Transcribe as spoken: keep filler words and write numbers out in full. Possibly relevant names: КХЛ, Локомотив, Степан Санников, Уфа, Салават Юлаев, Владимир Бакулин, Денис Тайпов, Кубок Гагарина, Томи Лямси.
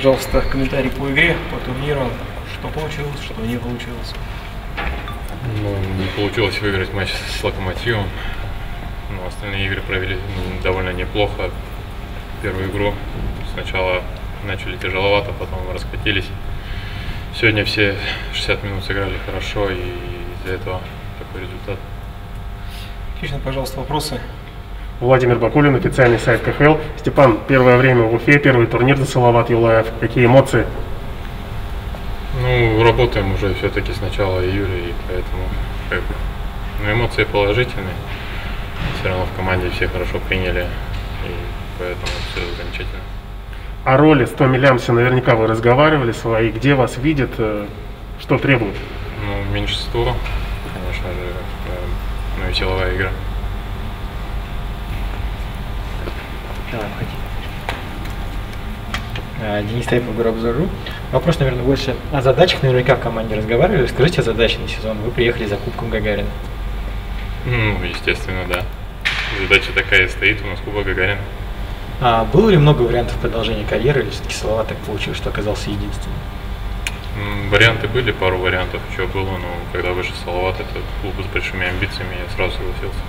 пожалуйста, комментарий по игре, по турниру, что получилось, что не получилось. Ну, не получилось выиграть матч с Локомотивом, но остальные игры провели довольно неплохо. Первую игру сначала начали тяжеловато, потом раскатились. Сегодня все шестьдесят минут сыграли хорошо, и из-за этого такой результат. Отлично, пожалуйста, вопросы. Владимир Бакулин, официальный сайт КХЛ. Степан, первое время в Уфе, первый турнир за Салават Юлаев. Какие эмоции? Ну, работаем уже все-таки с начала июля, и поэтому как бы, ну, эмоции положительные. Все равно в команде все хорошо приняли, и поэтому все замечательно. О роли с Томи Лямси наверняка вы разговаривали свои, где вас видят, что требует? Ну, меньшинство, конечно же, ну и силовая игра. Давай, входи. Денис Тайпов, «Город-обзор.ру». Вопрос, наверное, больше о задачах. Наверняка в команде разговаривали. Скажите о задачах на сезон. Вы приехали за Кубком Гагарина. Ну, естественно, да. Задача такая стоит у нас, Кубок Гагарина. А было ли много вариантов продолжения карьеры, или все-таки Салават так получилось, что оказался единственным? Варианты были, пару вариантов еще было, но когда вышел Салават, это клуб с большими амбициями, я сразу согласился.